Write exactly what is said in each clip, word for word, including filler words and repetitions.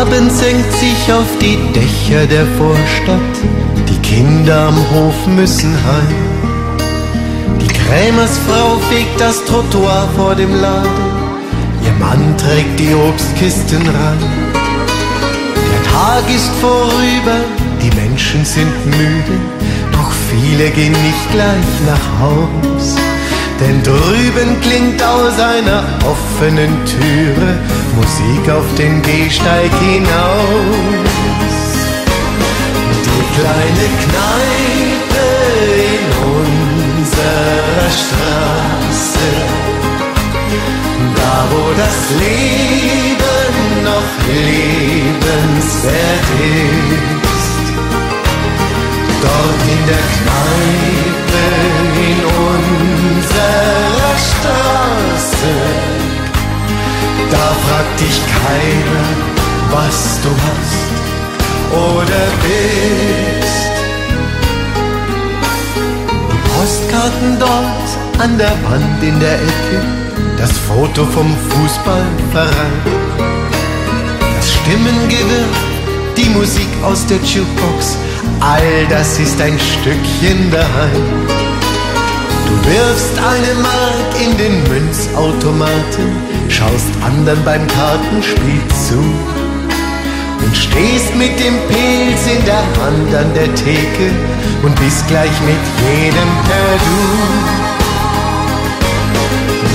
Abend senkt sich auf die Dächer der Vorstadt, die Kinder am Hof müssen heim. Die Krämersfrau fegt das Trottoir vor dem Laden, ihr Mann trägt die Obstkisten rein. Der Tag ist vorüber, die Menschen sind müde, doch viele gehen nicht gleich nach Haus. Denn drüben klingt aus einer offenen Türe Musik auf den Gehsteig hinaus. Die kleine Kneipe in unserer Straße, da wo das Leben noch lebenswert ist. Dort in der Kneipe in unserer Straße, da fragt dich keiner, was du hast oder bist. Die Postkarten dort an der Wand in der Ecke, das Foto vom Fußballverein, das Stimmengewirr, die Musik aus der Jukebox, all das ist ein Stückchen daheim. Du wirfst eine Mark in den Münzautomaten, schaust anderen beim Kartenspiel zu und stehst mit dem Pilz in der Hand an der Theke und bist gleich mit jedem per Du.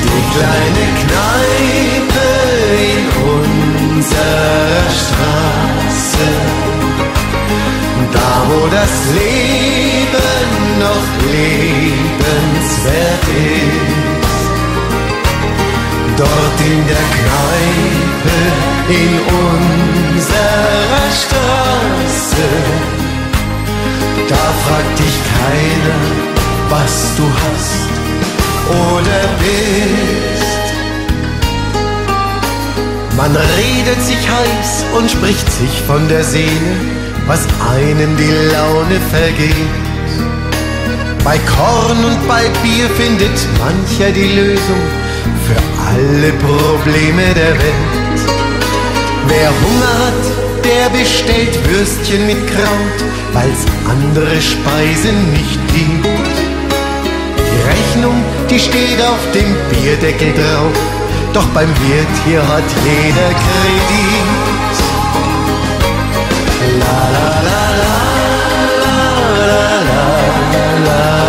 Die kleine Kneipe in unserer Straße, da wo das Leben noch lebenswert ist. Dort in der Kneipe in unserer Straße, da fragt dich keiner, was du hast oder bist. Man redet sich heiß und spricht sich von der Seele, was einem die Laune vergeht. Bei Korn und bei Bier findet mancher die Lösung für alle Probleme der Welt. Wer Hunger hat, der bestellt Würstchen mit Kraut, weil's andere Speisen nicht gibt. Die Rechnung, die steht auf dem Bierdeckel drauf, doch beim Wirt hier hat jeder Kredit. La la la la la la la la la la la.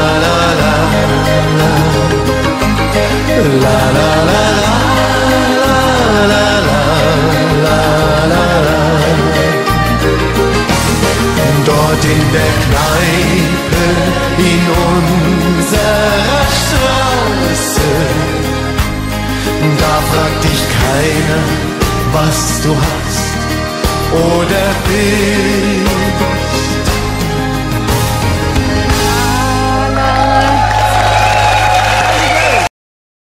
In der Kneipe in unserer Straße, da fragt dich keiner, was du hast oder bist.